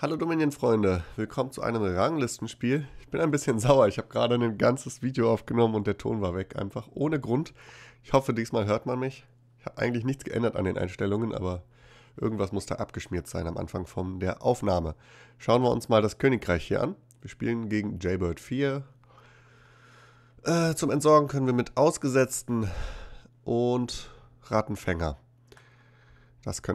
Hallo Dominion-Freunde, willkommen zu einem Ranglistenspiel. Ich bin ein bisschen sauer, ich habe gerade ein ganzes Video aufgenommen und der Ton war weg, einfach ohne Grund. Ich hoffe, diesmal hört man mich. Ich habe eigentlich nichts geändert an den Einstellungen, aber irgendwas muss da abgeschmiert sein am Anfang von der Aufnahme. Schauen wir uns mal das Königreich hier an. Wir spielen gegen Jaybird 4. Zum Entsorgen können wir mit Ausgesetzten und Rattenfänger.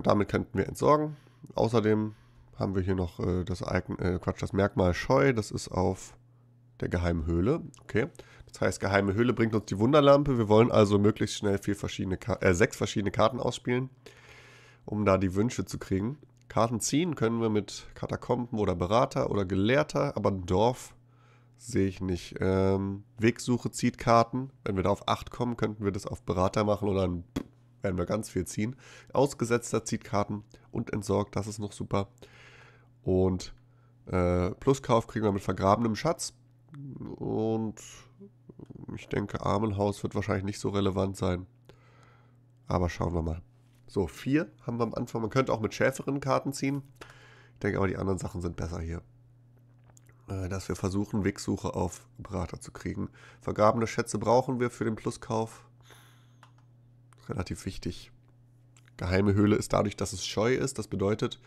Damit könnten wir entsorgen. Außerdem haben wir hier noch das Merkmal Scheu, das ist auf der geheimen Höhle. Okay, das heißt, geheime Höhle bringt uns die Wunderlampe. Wir wollen also möglichst schnell sechs verschiedene Karten ausspielen, um da die Wünsche zu kriegen. Karten ziehen können wir mit Katakomben oder Berater oder Gelehrter, aber ein Dorf sehe ich nicht. Wegsuche zieht Karten. Wenn wir da auf 8 kommen, könnten wir das auf Berater machen oder dann werden wir ganz viel ziehen. Ausgesetzter zieht Karten und entsorgt, das ist noch super. Und Pluskauf kriegen wir mit vergrabenem Schatz. Und ich denke, Armenhaus wird wahrscheinlich nicht so relevant sein. Aber schauen wir mal. So, 4 haben wir am Anfang. Man könnte auch mit schärferen Karten ziehen. Ich denke aber, die anderen Sachen sind besser hier. Dass wir versuchen, Wegsuche auf Berater zu kriegen. Vergrabene Schätze brauchen wir für den Pluskauf. Relativ wichtig. Geheime Höhle ist dadurch, dass es scheu ist. Das bedeutet,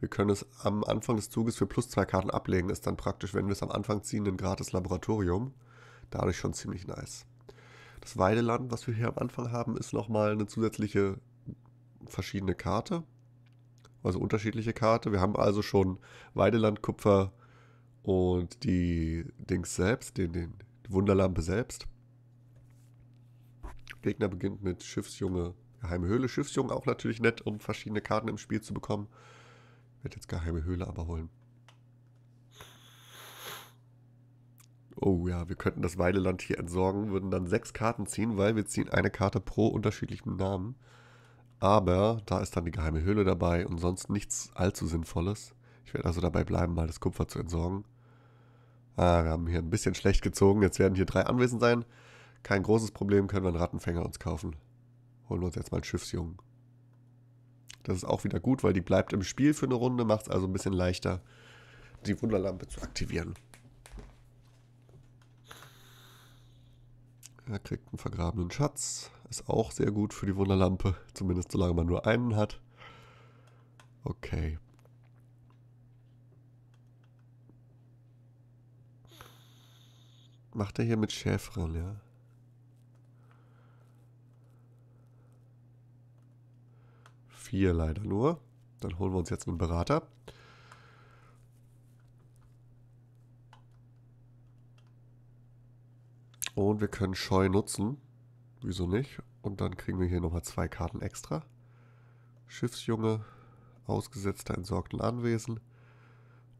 wir können es am Anfang des Zuges für +2 Karten ablegen. Ist dann praktisch, wenn wir es am Anfang ziehen, ein gratis Laboratorium. Dadurch schon ziemlich nice. Das Weideland, was wir hier am Anfang haben, ist nochmal eine zusätzliche verschiedene Karte. Also unterschiedliche Karte. Wir haben also schon Weideland, Kupfer und die Dings selbst, die Wunderlampe selbst. Der Gegner beginnt mit Schiffsjunge, geheime Höhle. Schiffsjunge auch natürlich nett, um verschiedene Karten im Spiel zu bekommen. Ich werde jetzt geheime Höhle aber holen. Oh ja, wir könnten das Weideland hier entsorgen, würden dann 6 Karten ziehen, weil wir ziehen eine Karte pro unterschiedlichen Namen. Aber da ist dann die geheime Höhle dabei und sonst nichts allzu Sinnvolles. Ich werde also dabei bleiben, mal das Kupfer zu entsorgen. Ah, wir haben hier ein bisschen schlecht gezogen. Jetzt werden hier 3 anwesend sein. Kein großes Problem, können wir einen Rattenfänger uns kaufen. Holen wir uns jetzt mal einen Schiffsjungen. Das ist auch wieder gut, weil die bleibt im Spiel für eine Runde, macht es also ein bisschen leichter, die Wunderlampe zu aktivieren. Er kriegt einen vergrabenen Schatz. Ist auch sehr gut für die Wunderlampe, zumindest solange man nur einen hat. Okay. Macht er hier mit Schäfren, ja? Hier leider nur. Dann holen wir uns jetzt einen Berater. Und wir können Scheu nutzen. Wieso nicht? Und dann kriegen wir hier nochmal 2 Karten extra. Schiffsjunge, Ausgesetzter, entsorgten Anwesen.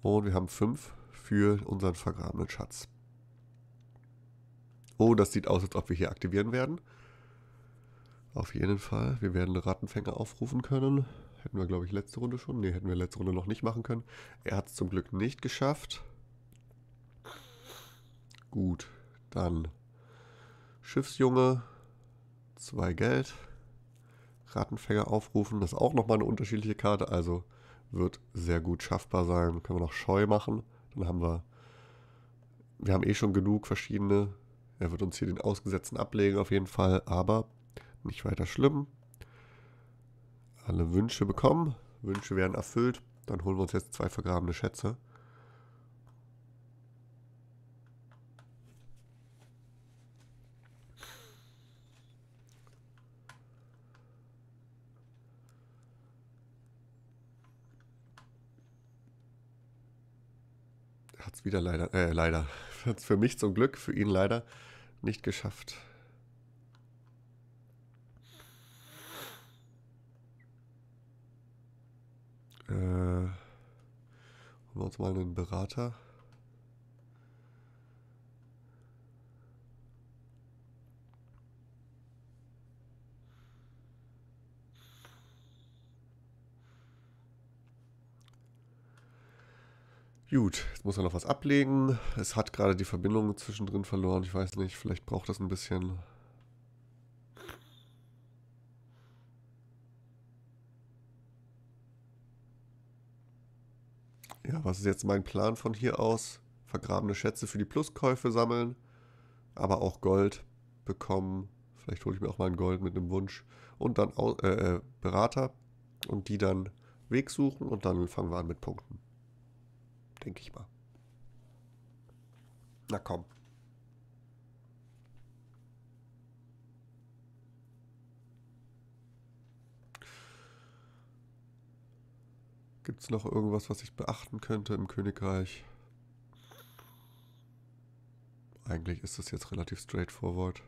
Und wir haben 5 für unseren vergrabenen Schatz. Oh, das sieht aus, als ob wir hier aktivieren werden. Auf jeden Fall. Wir werden einen Rattenfänger aufrufen können. Hätten wir, glaube ich, letzte Runde schon. Ne, hätten wir letzte Runde noch nicht machen können. Er hat es zum Glück nicht geschafft. Gut, dann Schiffsjunge, 2 Geld, Rattenfänger aufrufen. Das ist auch nochmal eine unterschiedliche Karte, also wird sehr gut schaffbar sein. Können wir noch Scheu machen. Dann haben wir haben eh schon genug verschiedene. Er wird uns hier den Ausgesetzten ablegen auf jeden Fall, aber nicht weiter schlimm. Alle Wünsche bekommen. Wünsche werden erfüllt. Dann holen wir uns jetzt 2 vergrabene Schätze. Hat es wieder leider. Hat es für mich zum Glück, für ihn leider nicht geschafft. Holen wir uns mal einen Berater. Gut, jetzt muss er noch was ablegen. Es hat gerade die Verbindung zwischendrin verloren. Ich weiß nicht, vielleicht braucht das ein bisschen. Ja, was ist jetzt mein Plan von hier aus? Vergrabene Schätze für die Pluskäufe sammeln, aber auch Gold bekommen. Vielleicht hole ich mir auch mal ein Gold mit einem Wunsch. Und dann Berater und die dann Weg suchen und dann fangen wir an mit Punkten. Denke ich mal. Na komm. Gibt es noch irgendwas, was ich beachten könnte im Königreich? Eigentlich ist das jetzt relativ straightforward.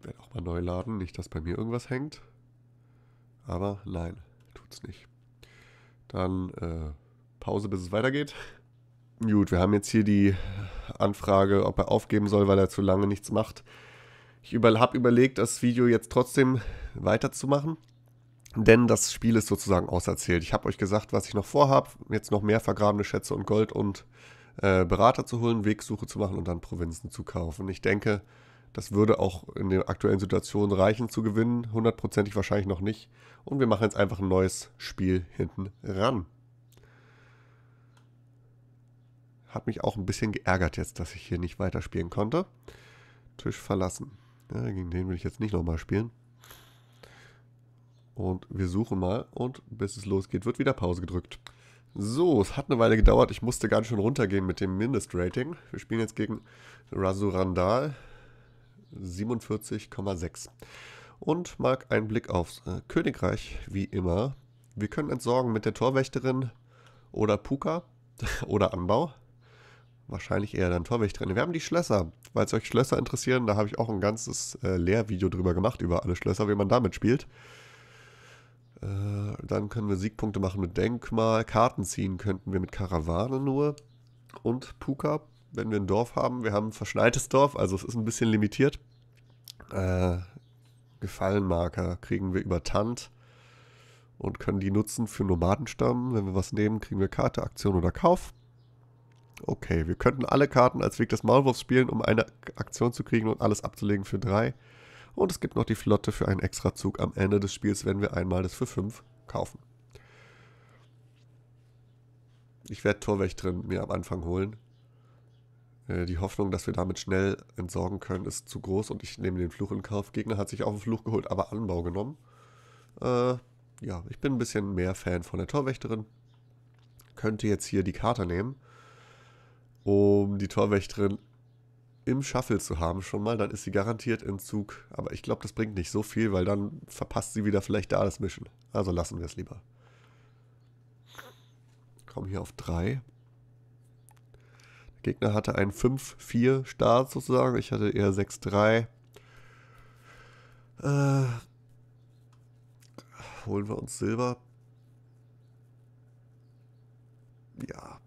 Ich werde auch mal neu laden, nicht, dass bei mir irgendwas hängt. Aber nein, tut's nicht. Dann Pause, bis es weitergeht. Gut, wir haben jetzt hier die Anfrage, ob er aufgeben soll, weil er zu lange nichts macht. Ich habe überlegt, das Video jetzt trotzdem weiterzumachen, denn das Spiel ist sozusagen auserzählt. Ich habe euch gesagt, was ich noch vorhabe, jetzt noch mehr vergrabene Schätze und Gold und Berater zu holen, Wegsuche zu machen und dann Provinzen zu kaufen. Ich denke, das würde auch in der aktuellen Situation reichen zu gewinnen, hundertprozentig wahrscheinlich noch nicht. Und wir machen jetzt einfach ein neues Spiel hinten ran. Hat mich auch ein bisschen geärgert jetzt, dass ich hier nicht weiterspielen konnte. Tisch verlassen. Ja, gegen den will ich jetzt nicht nochmal spielen. Und wir suchen mal. Und bis es losgeht, wird wieder Pause gedrückt. So, es hat eine Weile gedauert. Ich musste ganz schön runtergehen mit dem Mindestrating. Wir spielen jetzt gegen Rasurandal 47,6. Und mal einen Blick aufs Königreich, wie immer. Wir können entsorgen mit der Torwächterin oder Puka oder Anbau. Wahrscheinlich eher dann Torwächterin. Wir haben die Schlösser. Falls euch Schlösser interessieren, da habe ich auch ein ganzes Lehrvideo drüber gemacht, über alle Schlösser, wie man damit spielt. Dann können wir Siegpunkte machen mit Denkmal. Karten ziehen könnten wir mit Karawane nur. Und Puka, wenn wir ein Dorf haben. Wir haben ein verschneites Dorf, also es ist ein bisschen limitiert. Gefallenmarker kriegen wir über Tant. Und können die nutzen für Nomadenstamm. Wenn wir was nehmen, kriegen wir Karte, Aktion oder Kauf. Okay, wir könnten alle Karten als Weg des Maulwurfs spielen, um eine Aktion zu kriegen und alles abzulegen für 3. Und es gibt noch die Flotte für einen Extrazug am Ende des Spiels, wenn wir einmal das für 5 kaufen. Ich werde Torwächterin mir am Anfang holen. Die Hoffnung, dass wir damit schnell entsorgen können, ist zu groß und ich nehme den Fluch in Kauf. Gegner hat sich auch einen Fluch geholt, aber Anbau genommen. Ja, ich bin ein bisschen mehr Fan von der Torwächterin. Könnte jetzt hier die Karte nehmen, um die Torwächterin im Shuffle zu haben schon mal, dann ist sie garantiert im Zug. Aber ich glaube, das bringt nicht so viel, weil dann verpasst sie wieder vielleicht da das Mischen. Also lassen wir es lieber. Kommen hier auf 3. Der Gegner hatte einen 5-4 Start sozusagen. Ich hatte eher 6-3. Holen wir uns Silber. Ja.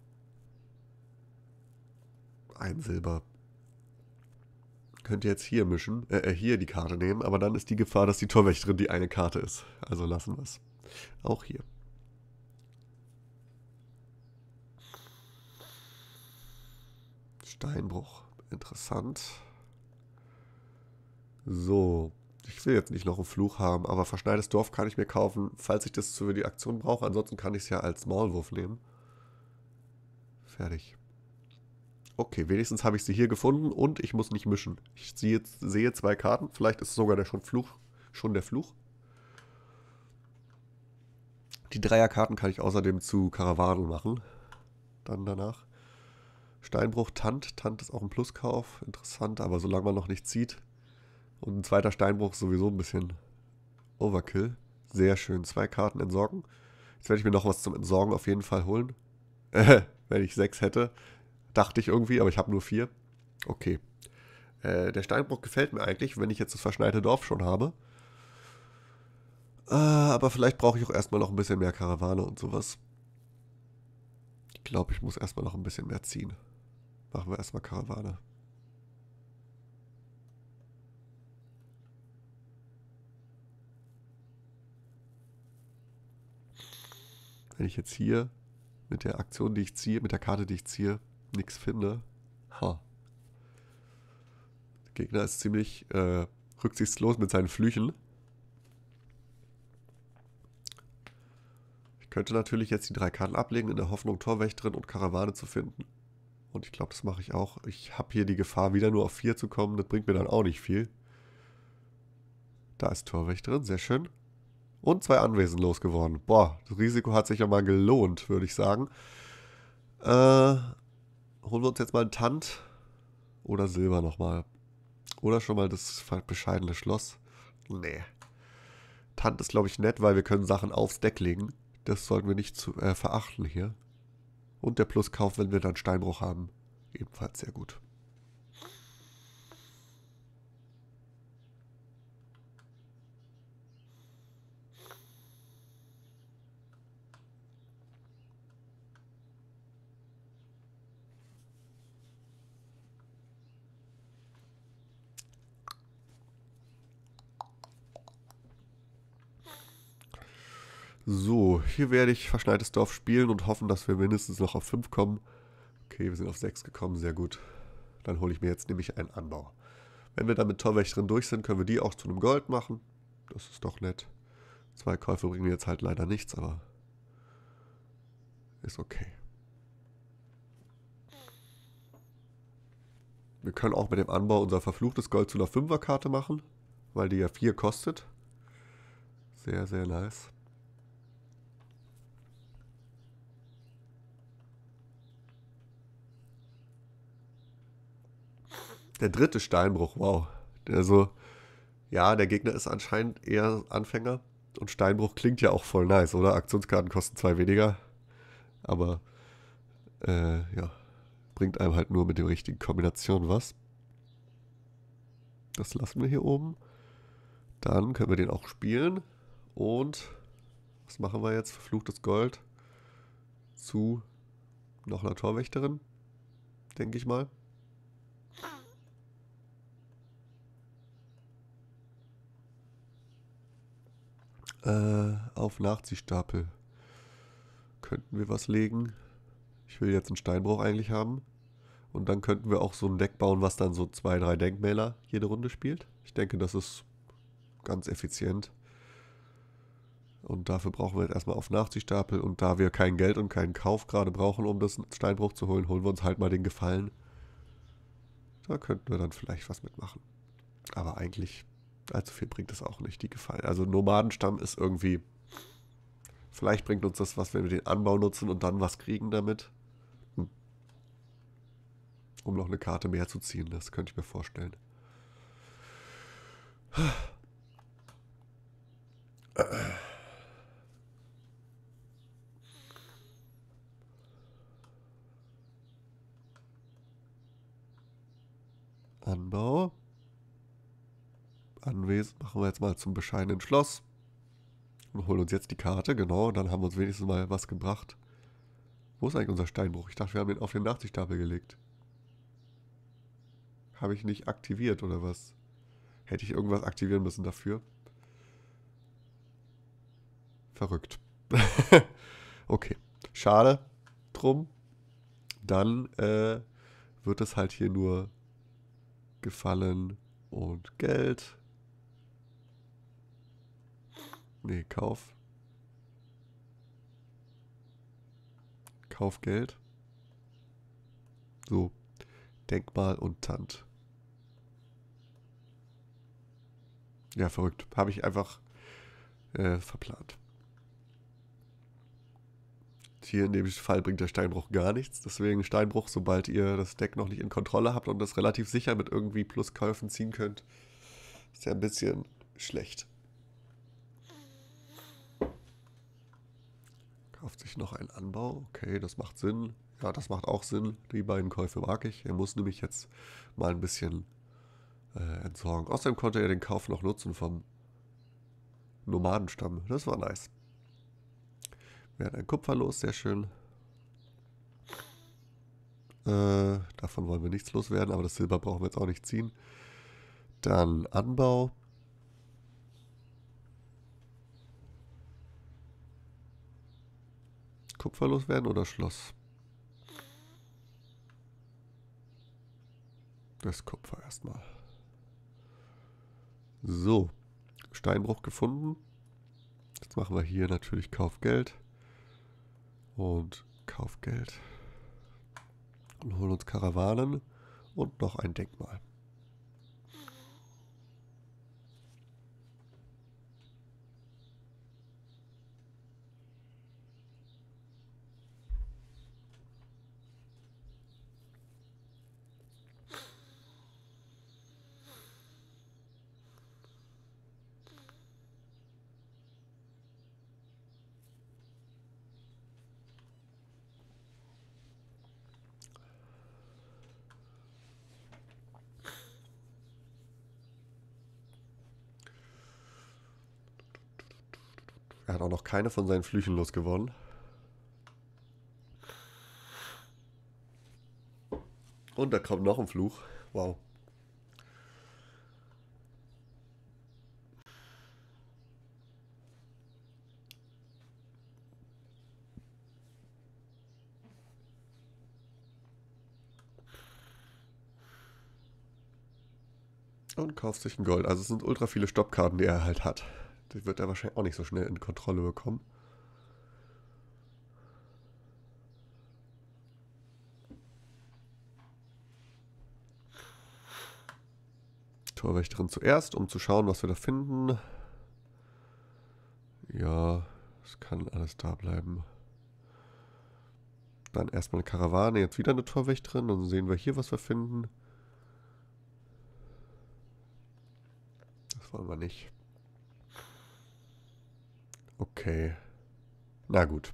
Ein Silber. Könnt ihr jetzt hier mischen, hier die Karte nehmen, aber dann ist die Gefahr, dass die Torwächterin die eine Karte ist. Also lassen wir es. Auch hier. Steinbruch. Interessant. So. Ich will jetzt nicht noch einen Fluch haben, aber verschneites Dorf kann ich mir kaufen, falls ich das für die Aktion brauche. Ansonsten kann ich es ja als Maulwurf nehmen. Fertig. Okay, wenigstens habe ich sie hier gefunden und ich muss nicht mischen. Ich sehe zwei Karten. Vielleicht ist sogar schon der Fluch. Die Dreierkarten kann ich außerdem zu Karawanen machen. Dann danach. Steinbruch, Tant. Tant ist auch ein Pluskauf. Interessant, aber solange man noch nicht zieht. Und ein zweiter Steinbruch ist sowieso ein bisschen Overkill. Sehr schön. 2 Karten entsorgen. Jetzt werde ich mir noch was zum Entsorgen auf jeden Fall holen. Wenn ich 6 hätte. Dachte ich irgendwie, aber ich habe nur 4. Okay. Der Steinbruch gefällt mir eigentlich, wenn ich jetzt das verschneite Dorf schon habe. Aber vielleicht brauche ich auch erstmal noch ein bisschen mehr Karawane und sowas. Ich glaube, ich muss erstmal noch ein bisschen mehr ziehen. Machen wir erstmal Karawane. Wenn ich jetzt hier mit der Aktion, die ich ziehe, mit der Karte, die ich ziehe, nichts finde. Ha. Gegner ist ziemlich rücksichtslos mit seinen Flüchen. Ich könnte natürlich jetzt die 3 Karten ablegen, in der Hoffnung, Torwächterin und Karawane zu finden. Und ich glaube, das mache ich auch. Ich habe hier die Gefahr, wieder nur auf 4 zu kommen. Das bringt mir dann auch nicht viel. Da ist Torwächterin, sehr schön. Und 2 Anwesen losgeworden. Boah, das Risiko hat sich ja mal gelohnt, würde ich sagen. Holen wir uns jetzt mal einen Tant oder Silber nochmal. Oder schon mal das bescheidene Schloss. Nee. Tant ist, glaube ich, nett, weil wir können Sachen aufs Deck legen. Das sollten wir nicht zu, verachten hier. Und der Pluskauf, wenn wir dann Steinbruch haben. Ebenfalls sehr gut. So, hier werde ich verschneites Dorf spielen und hoffen, dass wir mindestens noch auf 5 kommen. Okay, wir sind auf 6 gekommen, sehr gut. Dann hole ich mir jetzt nämlich einen Anbau. Wenn wir dann mit Torwächterin durch sind, können wir die auch zu einem Gold machen. Das ist doch nett. 2 Käufe bringen mir jetzt halt leider nichts, aber ist okay. Wir können auch mit dem Anbau unser verfluchtes Gold zu einer 5er-Karte machen, weil die ja 4 kostet. Sehr, sehr nice. Der 3. Steinbruch, wow. Also, ja, der Gegner ist anscheinend eher Anfänger. Und Steinbruch klingt ja auch voll nice, oder? Aktionskarten kosten 2 weniger. Aber, ja, bringt einem halt nur mit der richtigen Kombination was. Das lassen wir hier oben. Dann können wir den auch spielen. Und, was machen wir jetzt? Verfluchtes Gold zu noch einer Torwächterin, denke ich mal. Auf Nachziehstapel könnten wir was legen. Ich will jetzt einen Steinbruch eigentlich haben. Und dann könnten wir auch so ein Deck bauen, was dann so 2, 3 Denkmäler jede Runde spielt. Ich denke, das ist ganz effizient. Und dafür brauchen wir jetzt erstmal auf Nachziehstapel. Und da wir kein Geld und keinen Kauf gerade brauchen, um das Steinbruch zu holen, holen wir uns halt mal den Gefallen. Da könnten wir dann vielleicht was mitmachen. Aber eigentlich allzu viel bringt das auch nicht, die Gefallen. Also Nomadenstamm ist irgendwie, vielleicht bringt uns das was, wenn wir den Anbau nutzen und dann was kriegen damit. Um noch eine Karte mehr zu ziehen, das könnte ich mir vorstellen. Anbau. Anwesen machen wir jetzt mal zum bescheidenen Schloss und holen uns jetzt die Karte, genau, dann haben wir uns wenigstens mal was gebracht. Wo ist eigentlich unser Steinbruch? Ich dachte, wir haben ihn auf den Nachziehstapel gelegt. Habe ich nicht aktiviert oder was? Hätte ich irgendwas aktivieren müssen dafür? Verrückt. Okay, schade drum. Dann wird es halt hier nur Gefallen und Geld. Nee, Kauf. Kaufgeld. So, Denkmal und Tant. Ja, verrückt. Habe ich einfach verplant. Hier in dem Fall bringt der Steinbruch gar nichts. Deswegen Steinbruch, sobald ihr das Deck noch nicht in Kontrolle habt und das relativ sicher mit irgendwie Pluskäufen ziehen könnt, ist ja ein bisschen schlecht. Kauft sich noch einen Anbau. Okay, das macht Sinn. Ja, das macht auch Sinn. Die beiden Käufe mag ich. Er muss nämlich jetzt mal ein bisschen entsorgen. Außerdem konnte er den Kauf noch nutzen vom Nomadenstamm. Das war nice. Wir hatten ein Kupfer los, sehr schön. Davon wollen wir nichts loswerden, aber das Silber brauchen wir jetzt auch nicht ziehen. Dann Anbau. Kupfer loswerden oder Schloss? Das Kupfer erstmal. So, Steinbruch gefunden. Jetzt machen wir hier natürlich Kaufgeld. Und Kaufgeld. Und holen uns Karawanen und noch ein Denkmal. Er hat auch noch keine von seinen Flüchen losgeworden. Und da kommt noch ein Fluch. Wow. Und kauft sich ein Gold. Also es sind ultra viele Stoppkarten, die er halt hat. Das wird er wahrscheinlich auch nicht so schnell in Kontrolle bekommen. Torwächterin zuerst, um zu schauen, was wir da finden. Ja, es kann alles da bleiben. Dann erstmal eine Karawane, jetzt wieder eine Torwächterin. Dann sehen wir hier, was wir finden. Das wollen wir nicht. Okay. Na gut.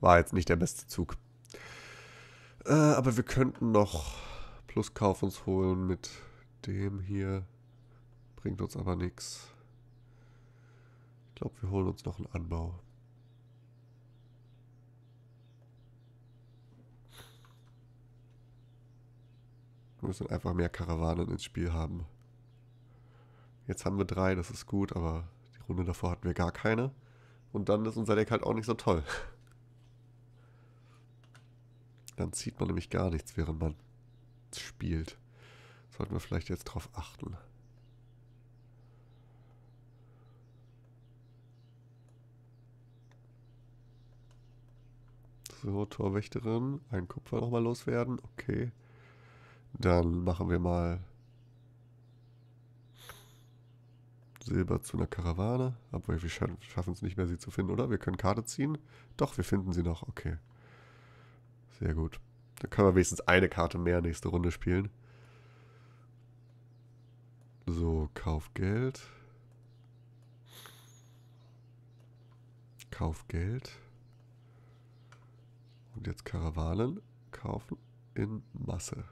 War jetzt nicht der beste Zug. Aber wir könnten noch Pluskauf uns holen mit dem hier. Bringt uns aber nichts. Ich glaube, wir holen uns noch einen Anbau. Wir müssen einfach mehr Karawanen ins Spiel haben. Jetzt haben wir 3, das ist gut, aber die Runde davor hatten wir gar keine. Und dann ist unser Deck halt auch nicht so toll. Dann zieht man nämlich gar nichts, während man spielt. Sollten wir vielleicht jetzt drauf achten. So, Torwächterin. Ein Kupfer nochmal loswerden. Okay. Dann machen wir mal Silber zu einer Karawane. Aber wir schaffen es nicht mehr, sie zu finden, oder? Wir können Karte ziehen. Doch, wir finden sie noch. Okay. Sehr gut. Dann können wir wenigstens eine Karte mehr nächste Runde spielen. So, Kaufgeld. Kaufgeld. Und jetzt Karawanen kaufen in Masse.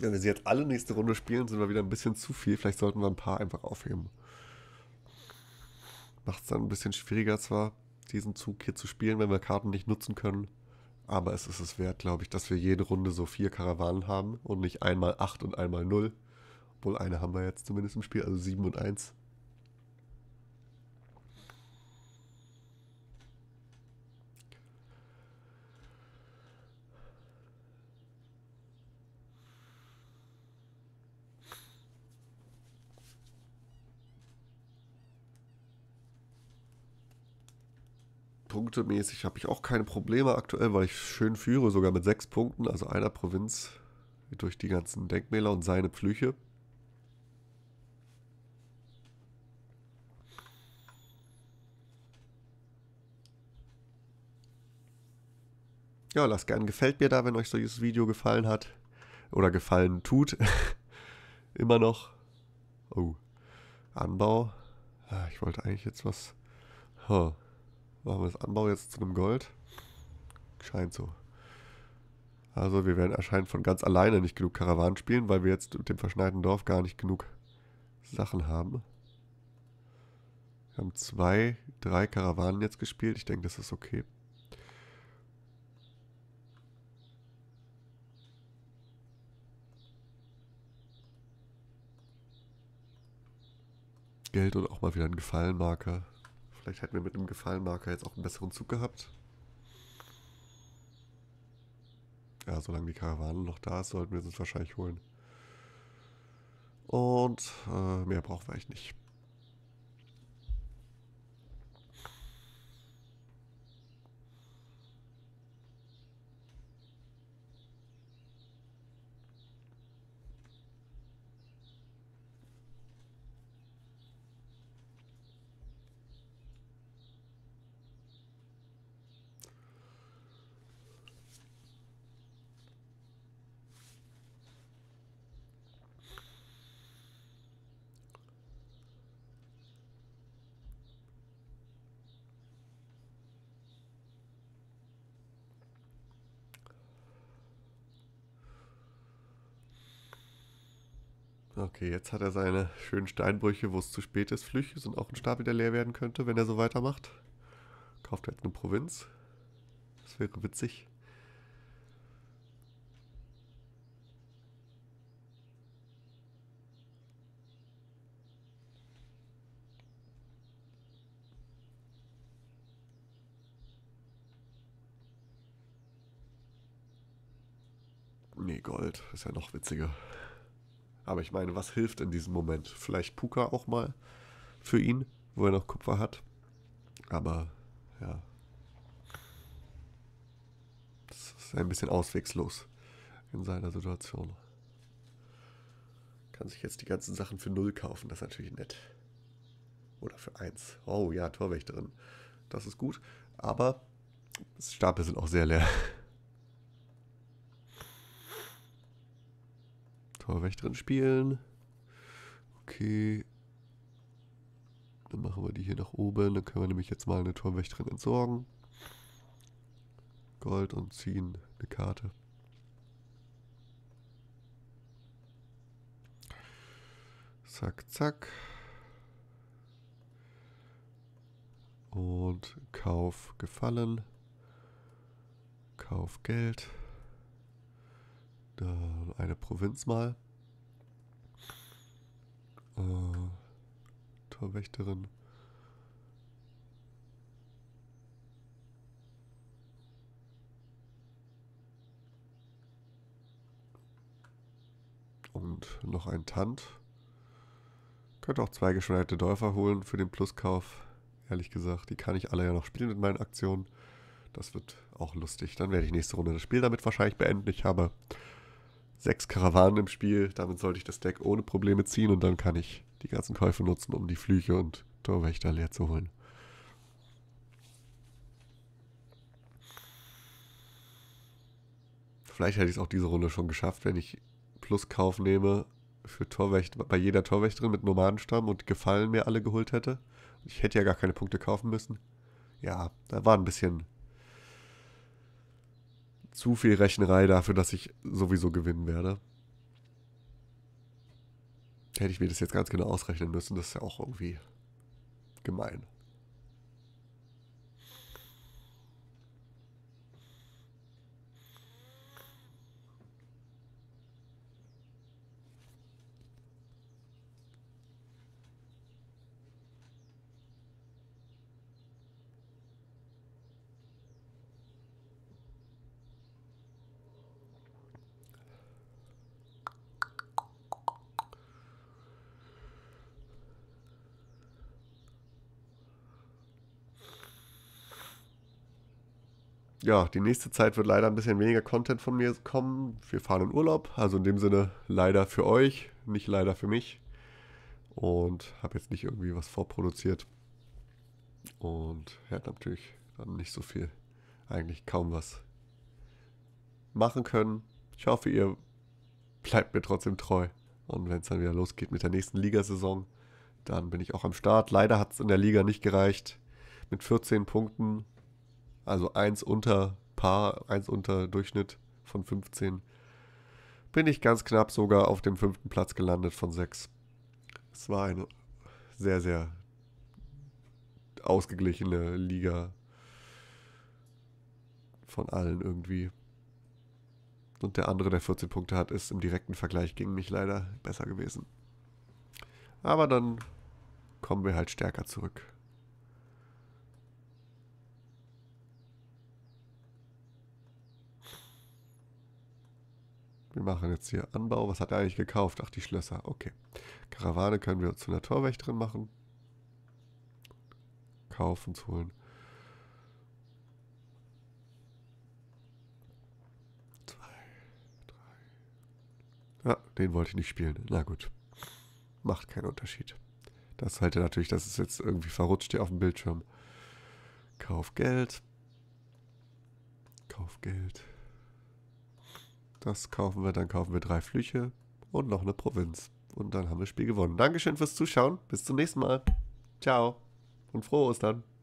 Wenn wir sie jetzt alle nächste Runde spielen, sind wir wieder ein bisschen zu viel. Vielleicht sollten wir ein paar einfach aufheben. Macht es dann ein bisschen schwieriger zwar, diesen Zug hier zu spielen, wenn wir Karten nicht nutzen können. Aber es ist es wert, glaube ich, dass wir jede Runde so 4 Karawanen haben und nicht einmal 8 und einmal 0. Obwohl eine haben wir jetzt zumindest im Spiel, also 7 und 1. Punktemäßig habe ich auch keine Probleme aktuell, weil ich schön führe, sogar mit 6 Punkten, also einer Provinz durch die ganzen Denkmäler und seine Flüche. Ja, lasst gerne gefällt mir da, wenn euch dieses Video gefallen hat oder gefallen tut. Immer noch. Oh, Anbau. Ich wollte eigentlich jetzt was... Huh. Machen wir das Anbau jetzt zu einem Gold. Scheint so. Also wir werden anscheinend von ganz alleine nicht genug Karawanen spielen, weil wir jetzt mit dem verschneiten Dorf gar nicht genug Sachen haben. Wir haben 2, 3 Karawanen jetzt gespielt. Ich denke, das ist okay. Geld und auch mal wieder ein Gefallenmarker. Vielleicht hätten wir mit dem Gefallenmarker jetzt auch einen besseren Zug gehabt. Ja, solange die Karawane noch da ist, sollten wir uns wahrscheinlich holen. Und mehr brauchen wir eigentlich nicht. Okay, jetzt hat er seine schönen Steinbrüche, wo es zu spät ist, flüchtig ist und auch ein Stapel, der leer werden könnte, wenn er so weitermacht. Kauft er jetzt eine Provinz. Das wäre witzig. Nee, Gold. Ist ja noch witziger. Aber ich meine, was hilft in diesem Moment? Vielleicht Puka auch mal für ihn, wo er noch Kupfer hat. Aber, ja. Das ist ein bisschen auswegslos in seiner Situation. Kann sich jetzt die ganzen Sachen für 0 kaufen, das ist natürlich nett. Oder für 1. Oh ja, Torwächterin. Das ist gut, aber Stapel sind auch sehr leer. Wächterin spielen. Okay. Dann machen wir die hier nach oben. Dann können wir nämlich jetzt mal eine Turmwächterin entsorgen. Gold und ziehen eine Karte. Zack, zack. Und Kauf gefallen. Kauf Geld. Dann eine Provinz mal. Torwächterin. Und noch ein Tant. Könnte auch 2 geschneiderte Dörfer holen für den Pluskauf. Ehrlich gesagt, die kann ich alle ja noch spielen mit meinen Aktionen. Das wird auch lustig. Dann werde ich nächste Runde das Spiel damit wahrscheinlich beenden. Ich habe 6 Karawanen im Spiel, damit sollte ich das Deck ohne Probleme ziehen und dann kann ich die ganzen Käufe nutzen, um die Flüche und Torwächter leer zu holen. Vielleicht hätte ich es auch diese Runde schon geschafft, wenn ich Pluskauf nehme für Torwächter, bei jeder Torwächterin mit Nomadenstamm und Gefallen mir alle geholt hätte. Ich hätte ja gar keine Punkte kaufen müssen. Ja, da war ein bisschen zu viel Rechnerei dafür, dass ich sowieso gewinnen werde. Hätte ich mir das jetzt ganz genau ausrechnen müssen, das ist ja auch irgendwie gemein. Ja, die nächste Zeit wird leider ein bisschen weniger Content von mir kommen. Wir fahren in Urlaub, also in dem Sinne leider für euch, nicht leider für mich. Und habe jetzt nicht irgendwie was vorproduziert. Und ja, natürlich dann nicht so viel, eigentlich kaum was machen können. Ich hoffe, ihr bleibt mir trotzdem treu. Und wenn es dann wieder losgeht mit der nächsten Ligasaison, dann bin ich auch am Start. Leider hat es in der Liga nicht gereicht. Mit 14 Punkten. Also 1 unter Par, 1 unter Durchschnitt von 15. Bin ich ganz knapp sogar auf dem 5. Platz gelandet von 6. Es war eine sehr, sehr ausgeglichene Liga von allen irgendwie. Und der andere, der 14 Punkte hat, ist im direkten Vergleich gegen mich leider besser gewesen. Aber dann kommen wir halt stärker zurück. Wir machen jetzt hier Anbau. Was hat er eigentlich gekauft? Ach, die Schlösser. Okay. Karawane können wir zu einer Torwächterin machen. Kaufen, holen. 2, 3. Ah, den wollte ich nicht spielen. Na gut. Macht keinen Unterschied. Das halt ja natürlich, dass es jetzt irgendwie verrutscht hier auf dem Bildschirm. Kauf Geld. Kauf Geld. Das kaufen wir, dann kaufen wir 3 Flüche und noch eine Provinz. Und dann haben wir das Spiel gewonnen. Dankeschön fürs Zuschauen. Bis zum nächsten Mal. Ciao. Und frohe Ostern.